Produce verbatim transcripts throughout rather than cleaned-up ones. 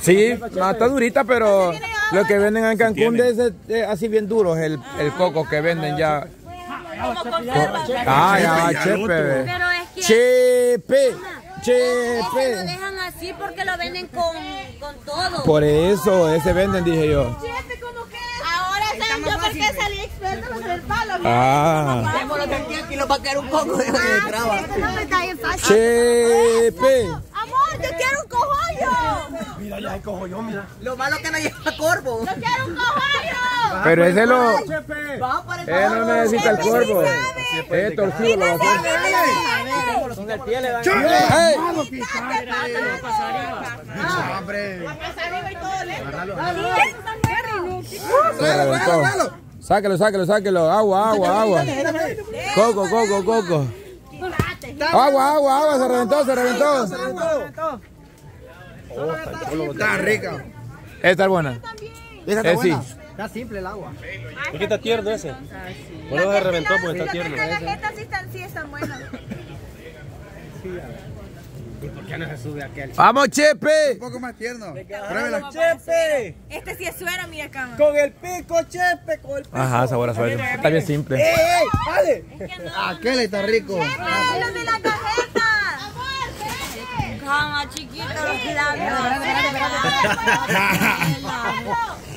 Sí, no, está durita, pero lo que venden en Cancún es, es así bien duro, el, el coco que venden ya. Ah, ya, chepe. Pero es que... Chepe. Chepe. Lo dejan así porque lo venden con, con todo. Por eso, ese venden, dije yo. Chepe, ¿cómo que? Ahora saben yo por qué salí experto con el palo. Ah. Démoslo tranquilo que nos va a quedar un poco de traba. Chepe. Amor, yo quiero un cogollo. Mira, ya hay cogollo, mira. Lo malo que no lleva corvo. Yo quiero un cogollo. Pero ese lo... Él no necesita el corvo. Es torcido. Sáquelo, sáquelo, sáquelo. Agua, agua, agua. Coco, coco, coco. Agua, agua, agua. Se reventó, se reventó. Se reventó. Está rica. Esta es buena. Esta es buena. Está simple el agua. Es que está tierno ese. No lo reventó porque está tierno. Las galletas sí están buenas. ¿Y por qué no se sube aquel? ¡Vamos, Chepe! Un poco más tierno. ¡Pruébela! ¡Chepe! Este sí es suero, mira acá. ¡Con el pico, Chepe! Con el pico. Ajá, sabor a suero. Está bien simple. ¡Ey, ey! ¡Vale! Es que no. ¡Aquel está rico! ¡Chepe! Ah, ¡los de las galletas! ¡Amor, Chepe! ¡Cama, chiquito! ¡Los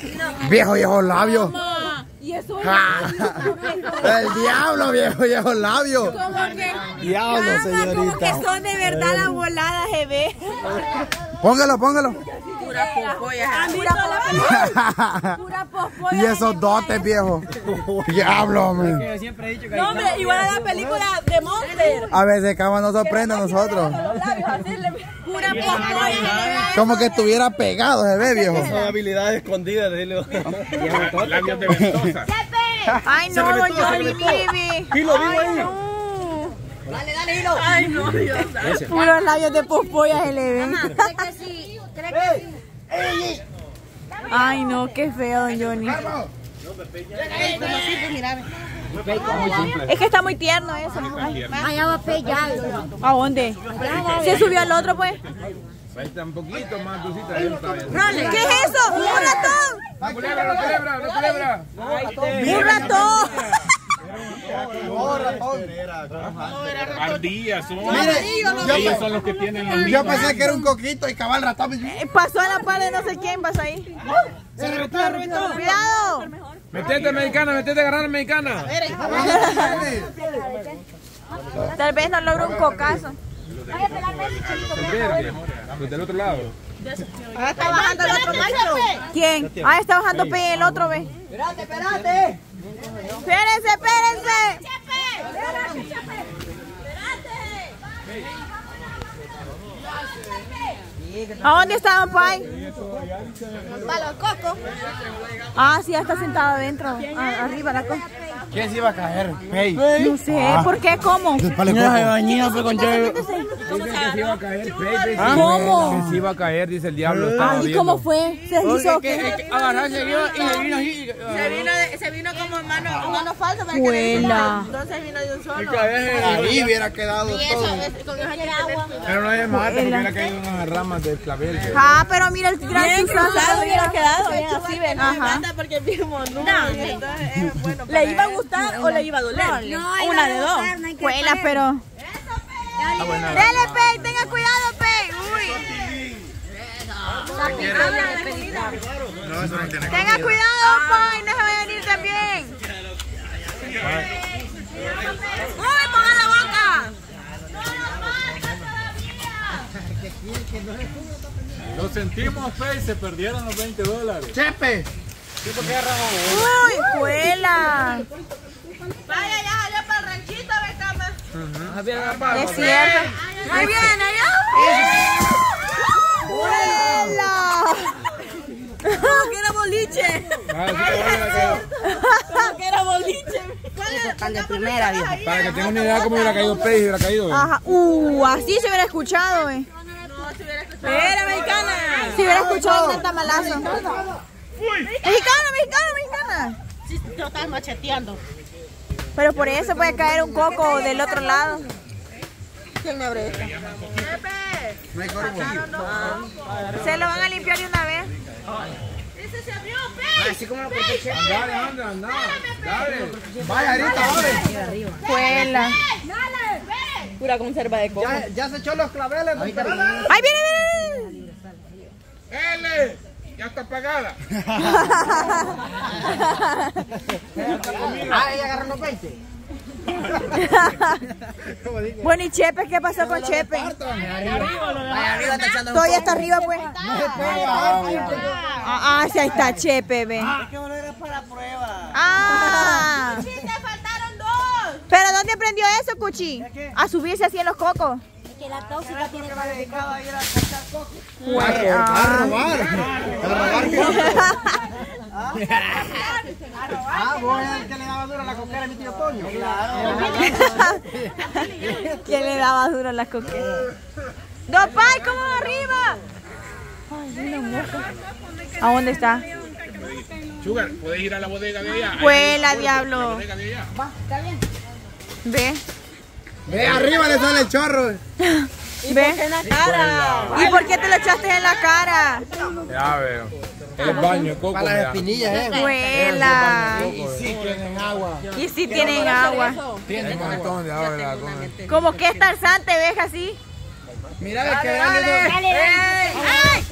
labios! ¡Viejo, viejo labios! Y eso es ah, el diablo, viejo, viejo labio. Como que, diablo, cama, señorita. Como que son de verdad las voladas, jefe. Póngalo, póngalo. Pura popoya. Pura, pura popoya. Y esos dotes, viejo. Diablo, hombre. Yo siempre he dicho que no, hombre, igual a la película de Monster. A veces Cama nos sorprende a nosotros. Pura popoya. Como que estuviera pegado, jefe, viejo. Son habilidades escondidas, dile. Labios de ventosa. Ay, no, Johnny, mire. Y lo digo ahí. Dale, dale, hilo. Ay, no, Dios. Puros labios de popoya se le ven. Hey, hey. Ay no, qué feo, don Johnny. Es que está muy tierno eso. Allá va a pegar. ¿A dónde? ¿Se subió al otro pues? Falta un poquito más dulcita. ¿Qué es eso? ¡Un ratón! ¡Culebra, no culebra! ¡Un ratón! Ardillas son. Ellos son los que tienen los. Yo pensé que era un coquito y cabal ratón. Pasó a la par de no sé quién, vas ahí. Se reventó, se reventó. Cuidado. Metete mexicana, metete a agarrar a mexicana. Tal vez no logro un cocazo. Del otro lado. Ah, está bajando el otro maestro. ¿Quién? Ah, está bajando el otro, ve. Espérate, espérate. ¡Espérense, espérense! ¡Chepe! ¡Espérate, Chepe! ¡Espérate! ¿A dónde está, papá? Para los cocos. Ah, sí, ya está sentado adentro. Ah, arriba la coca. ¿Quién se iba a caer? Hey. No sé, ah. ¿Por qué? ¿Cómo? Para no, se bañó, fue con Chepe. ¿Cómo se iba a caer? ¿Ah? ¿Cómo? Que se iba a caer, dice el diablo. Ah, ¿y cómo fue? Se hizo. Agarró, se vino y se vino así. Se vino, se vino como mano, mano falsa. Buena. Entonces vino de un solo. Ahí hubiera quedado todo. Y eso, con eso hay agua. Pero no hay más, porque hubiera caído unas ramas de clavel. Ah, pero mira el gran chuflado. Bien hubiera quedado, bien así, ven. Ajá. Porque vimos, no. Le iba a gustar o le iba a doler. Una de dos. Buena, pero... Ah, bueno, dale, Pey, tenga cuidado, Pey. Uy. No, eso no tiene que tenga cuidado, Pey, no se vaya a venir también. Uy, ponga la boca. Lo sentimos, Pey, se perdieron los veinte dólares. Chepe. Uy, cuela. Vaya, ya salió para el ranchito, Becama. Es cierto. Ahí viene, ¡vuela! ¡Que era boliche! ¡Que era boliche! Para que tenga una idea cómo hubiera caído Pez, hubiera caído. Ajá. Uh, así se hubiera escuchado, eh. No, se hubiera escuchado. ¡Era mexicana! Se hubiera escuchado un tamalazo. ¡Mexicana, mexicana, mexicana! Sí, te lo estás macheteando. Pero por eso puede caer un coco del otro lado. ¿Quién me abre esto? Se lo van a limpiar de una vez. Ese se abrió, ve. Así como lo protege. Dale, anda, anda. Dale. Vaya, ahorita, abre. Cuela. Pura conserva de coco. Ya, ya se echó los claveles. Ahí viene, viene. L. Ya está apagada. Ah, ella agarró los veinte. Bueno, y Chepe, ¿qué pasó con Chepe? Estoy hasta arriba, pues. Ah, sí, ahí está Chepe, ve. Es que no era para prueba. Ah. Cuchi, te faltaron dos. ¿Pero dónde aprendió eso, Cuchi? A subirse así en los cocos. Que la tóxica tiene que haber dedicado a ir a cachar cocos. A robar. A robar. Ah, vos eras el que le daba duro a la coquera a mi tío Toño. Claro. ¿Quién le daba duro a la coquera? ¡Dopay, cómo va arriba! Ay, una mosca. ¿A dónde está? Sugar, ¿puedes ir a la bodega de allá? ¡Huela, diablo! Va, está bien. Ve. Ve, arriba le sale el chorro. ¿Y por qué en la cara? ¿Y por qué te lo echaste en la cara? Ya veo. El baño, coco. Para las espinillas, eh. Vuela. Y sí tienen agua. Y sí tienen agua. Tienen un montón de agua. Como que es tarzante, ¿ves así? Mira, de que dale. Dale, ¡ay!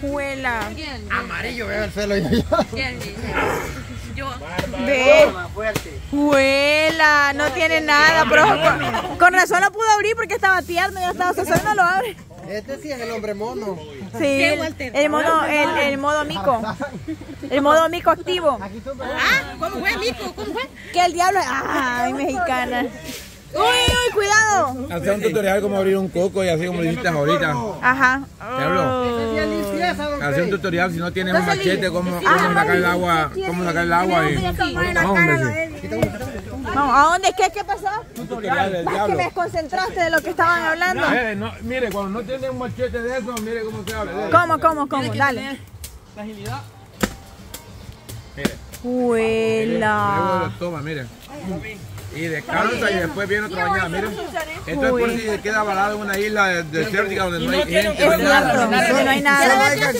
Vuela. Amarillo, veo el celo yo. Yo. Ve. Vuela. No tiene nada, bro. Con razón lo pudo abrir porque estaba tierno. Ya estaba sucio, no lo abre. Este sí es el hombre mono. Sí, el, el mono, el, el modo mico. El modo mico activo. Ah, ¿cómo fue, mico? ¿Cómo fue? Que el diablo. Ay, mexicana. Uy, uy, cuidado. Hacer un tutorial como abrir un coco y así como dijiste ahorita. Ajá. Diablo. Hacer un tutorial si no tienes un machete, cómo, cómo sacar el agua, cómo sacar el agua y. No, ¿a dónde? ¿Qué, qué pasó? Que me desconcentraste de lo que estaban hablando. Eh, no, mire, cuando no tiene un machete de eso, mire cómo se habla. Dale, ¿Cómo, cómo, cómo? Dale. La agilidad. Mire. Huela. Toma, mire. Y descansa y después viene otra bañada, mire. Esto es por si se queda varado en una isla desértica donde no hay gente. Es cierto, no hay nada.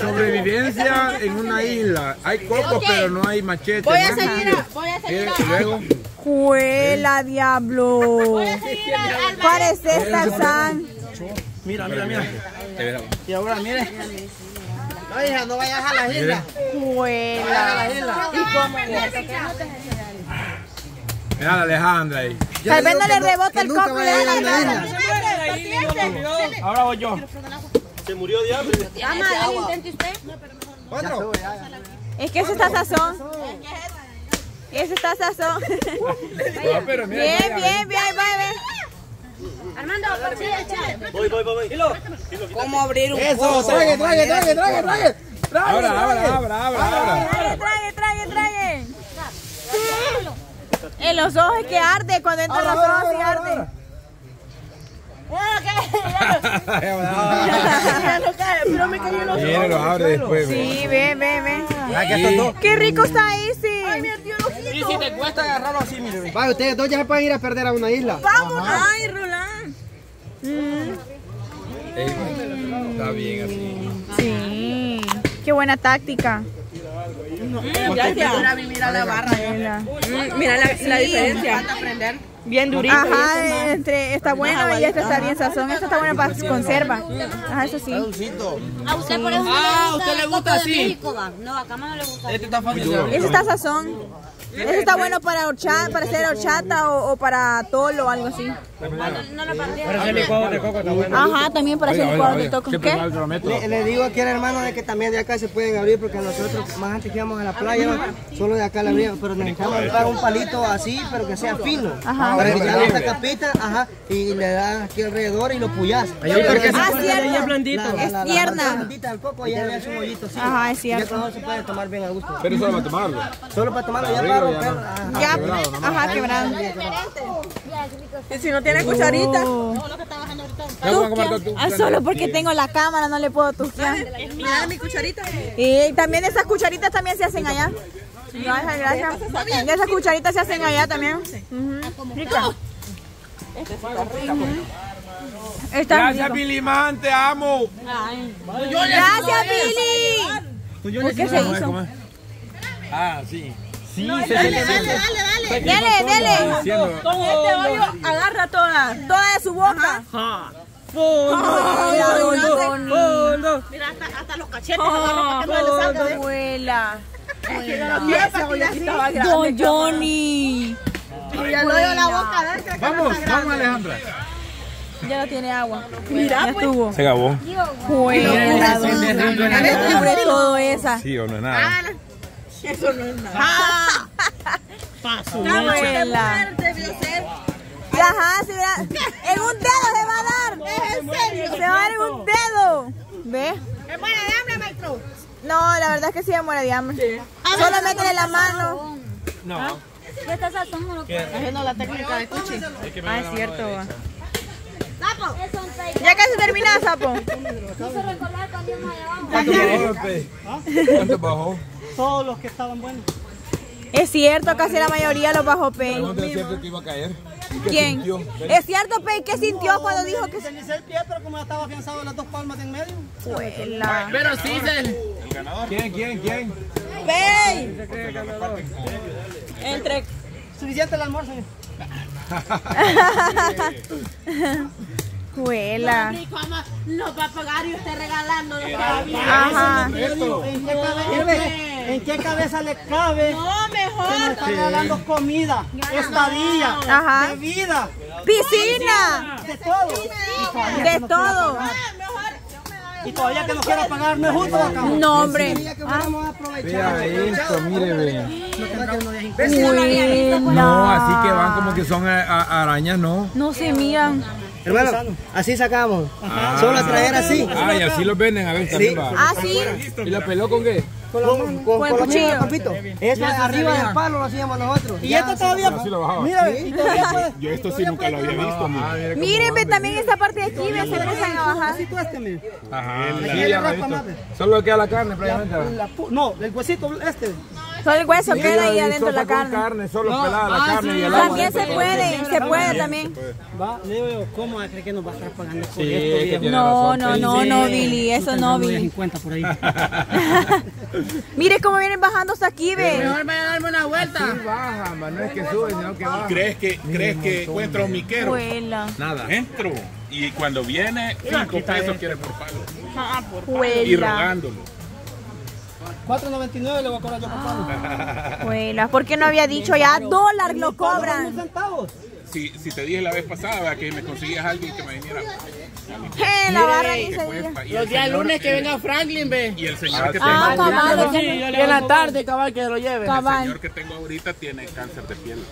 Sobrevivencia en una isla. Hay cocos, pero no hay machete. Voy a seguir, voy a seguir. ¡Juela, diablo! Pareces Tarzán. Mira, mira, mira. Y ahora, mire. No, hija, no vayas a la isla. ¡Juela! ¿Y cómo? Mira la Alejandra ahí. Tal vez no le rebota el coco. Ahora voy yo. Se murió de hambre. Ama, ¿el intento usted? ¿Otro? Es que eso está sazón. Eso está sazón. Bien, bien, bien, bien. Armando, voy, voy, voy. ¿Cómo abrir un coco? Eso, trague, trague, trague, trague, trague. Abra, abra, abra, abra. Trague, trague, trague. En los ojos es que arde, cuando entran los ojos se arde. Pero me cayó en los ojos. Mira, lo abre después. Sí, ve, ve, ve. Qué rico está ese. Ay, me ardió el ojito. Y si te cuesta agarrarlo así, mire. Vaya, ustedes dos ya se pueden ir a perder a una isla. Vamos. Ay, Roland. Está bien así. Sí. Qué buena táctica. No, ya te ahora vivir a la barra. Mira la, sí, la diferencia. Bien durito. Ajá, entre está bueno y esta está bien sazón. Esta está buena para conserva. Ajá, eso sí. A usted por eso. Ah, usted le gusta así. No, acá no le gusta. Este está fácil. Este está sazón. Este está bueno para horchata, para hacer horchata o, o para tolo o algo así. No la partida. Para hacer licuado de coco está bueno. Ajá, también para hacer licuado de coco. ¿Qué? Le digo aquí al hermano de que también de acá se pueden abrir porque nosotros más antes que íbamos a la playa, solo de acá la abríamos, pero necesitamos dar un palito así, pero que sea fino. Ajá. Para quitarle esta capita, ajá, y le das aquí alrededor y lo puyas. Ah, cierto. Es tierna. Ajá, es cierto. Eso se puede tomar bien a gusto. Pero solo para tomarlo. Solo para tomarlo ya. Ya, ajá, quebrando. Y si no tiene cucharita. Ah, solo porque tengo la cámara no le puedo tocar. Mira mi cucharita. Y también esas cucharitas también se hacen allá. Gracias, gracias. Esas cucharitas se hacen allá también. Rico. Gracias, Billy Man, te amo. Ay. Gracias, Billy. ¿Por qué se hizo? Ah, sí. Sí, no, se dale, se dale, dale, dale, dale, dale, dale. Con este hoyo agarra toda, toda de su boca. Ajá. Fondo, mira, hasta, hasta los cachetes. Ah, fondo, abuela. Don Johnny. Ya lo dio la boca. ¿Ves? Vamos, vamos, Alejandra. Ya no tiene agua. Mira, ya pues, estuvo. Se acabó. Fuera, sobre todo esa. Sí, o no es nada. Eso no es nada. ¡Ah! Paso. Abuela. Ajá, se va. En un dedo se va a dar. No, es en serio. Se va a dar en un dedo. ¿Ves? ¿Es buena de hambre, maestro? No, la verdad es que sí me muere de hambre. Sí. Solo no métele la mano. No. ¿Ah? ¿Qué estás haciendo? Haciendo la técnica de Cuchi. Ah, es cierto. Sapo. Ya casi termina, sapo. Quiso recordar cuando íbamos allá abajo. ¿Cuánto bajó? Todos los que estaban buenos. Es cierto, casi la mayoría los bajó, Pei. ¿Es cierto que iba a caer? ¿Quién? Sintió, ¿es cierto, Pei? ¿Qué sintió oh, cuando dijo que se inicié el pie, pero como ya estaba afianzado en las dos palmas de en medio? Huela. Pero sí, el... el ganador. ¿Quién, quién, quién? ¡Pei! Entre... Suficiente el almuerzo. Cuela. Nos va a pagar y usted regalando. Ajá. ¿En qué cabeza le cabe? No, mejor. Que está regalando sí. Comida, estadía, ajá. Bebida, piscina, de todo. Piscina. De todo. Y todavía que no quiera pagar, no es justo acá. No, hombre. Ah. Vea esto, mire, vea. Uy, no, así que van como que son a, a, arañas, ¿no? No se miran. Hermano, así sacamos. Ah, solo a traer así. Ah, y así los venden, a ver, también sí. Va. Ah, sí. ¿Y la peló con qué? Con, con, con, con, con el cuchillo, papito. Eso arriba del palo lo hacíamos nosotros. Y esto todavía. Mira, yo esto sí nunca lo había visto. Mírenme también esta parte de aquí, me se empiezan a bajar. Ajá. Solo queda la carne, prácticamente. No, el huesito este. Solo el hueso queda ahí adentro la carne. Solo pelada la carne y el agua. También se puede, se puede también. Va, le digo, ¿cómo crees que nos va a estar pagando por esto? No, no, no, no, Billy, eso no, Billy. Por ahí. Mire cómo vienen bajando hasta aquí, ve. Mejor vayan a darme una vuelta. Sí, baja, man. No es que sube, sino que baja. ¿Crees que, ¿crees que encuentra un miquero? Vuela. Nada. Entro. Y cuando viene, cinco pesos quiere por pago. Ah, por pago. Y rogándolo. cuatro noventa y nueve le voy a cobrar yo por pago. Vuela. ¿Por qué no había dicho ya? Dólar lo cobran. Si, si te dije la vez pasada que me conseguías alguien que me viniera. Hey, la barra que se los días lunes que venga Franklin, ve. Y el señor ah, que tengo ah, cabal, sí, en la tarde, cabal, que lo lleve. Cabal. El señor que tengo ahorita tiene cáncer de piel.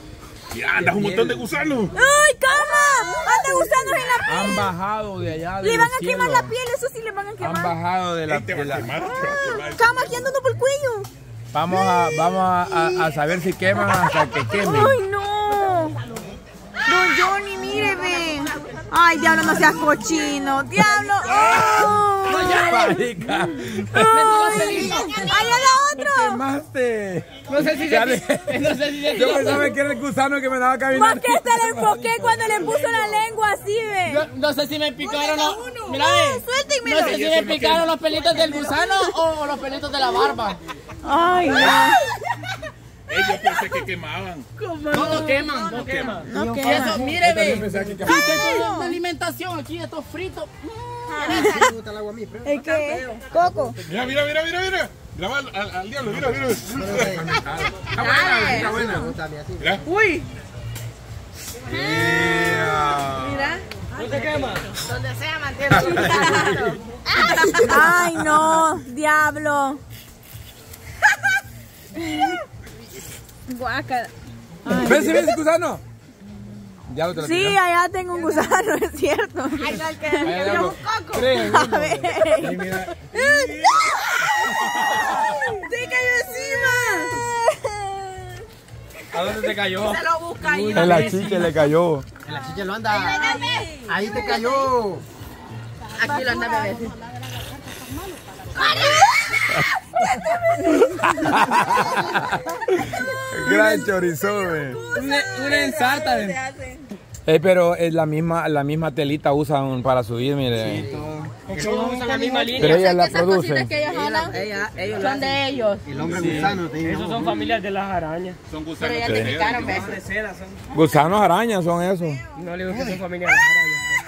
Mira, andas un montón de gusanos. ¡Ay, cama! ¡Andas gusanos en la piel! Han bajado de allá. Le van a cielo. Quemar la piel, eso sí le van a quemar. Han bajado de la piel. Ah, cama, aquí andando por el cuello. Vamos a, vamos a, a, a saber si queman hasta que quemen. ¡Ay, no! Don Johnny, mire, ve. Ay, diablo, no seas cochino. Diablo. ¡Oh! ¡Marica! ¡Ay, allá la otro! ¡Te quemaste! No sé si se... No sé si se... Yo pensaba que era el gusano que me daba caminando. ¿Por qué se le enfoqué cuando le puso la lengua así, ve? No, no sé si me picaron los... Mirá, ve. Suéltenmelo. No sé si me picaron los pelitos del gusano o los pelitos de la barba. Ay, no. Ellos pensé que quemaban. No queman, no queman. No queman. Mire, ve. La alimentación aquí, estos fritos. ¿El qué? Coco. Mira, mira, mira, mira, mira. Graba al, al diablo, mira, mira. Está buena, está buena. Mira. Uy. Mira. ¿Dónde quema? Donde sea, mantiene. Ay, no, diablo. Guácala. ¿Ves si ves el gusano? Te sí, pico. Allá tengo un gusano, es cierto. Ay, no, que allá tengo un coco. Tres, a ver. Ay, mira. ¡Te cayó encima! ¿A dónde te cayó? Se lo busca ahí. En la chicha le cayó. En la chicha lo anda. Ay, ahí te cayó. Aquí lo anda, bebé. Gran chorizón. Una ensarta. Eh, pero es la misma, la misma telita usan para subir, mire. Sí, todo. Todos usan la misma línea. Pero ellas la producen. Que ellas jalan, ella, ellos son de ellos. Y los sí. gusanos. Esos son familias de las arañas. Son gusanos. Pero ellas sí. te picaron, ¿ves? Gusanos arañas son esos. No le gusta, son familias de las arañas.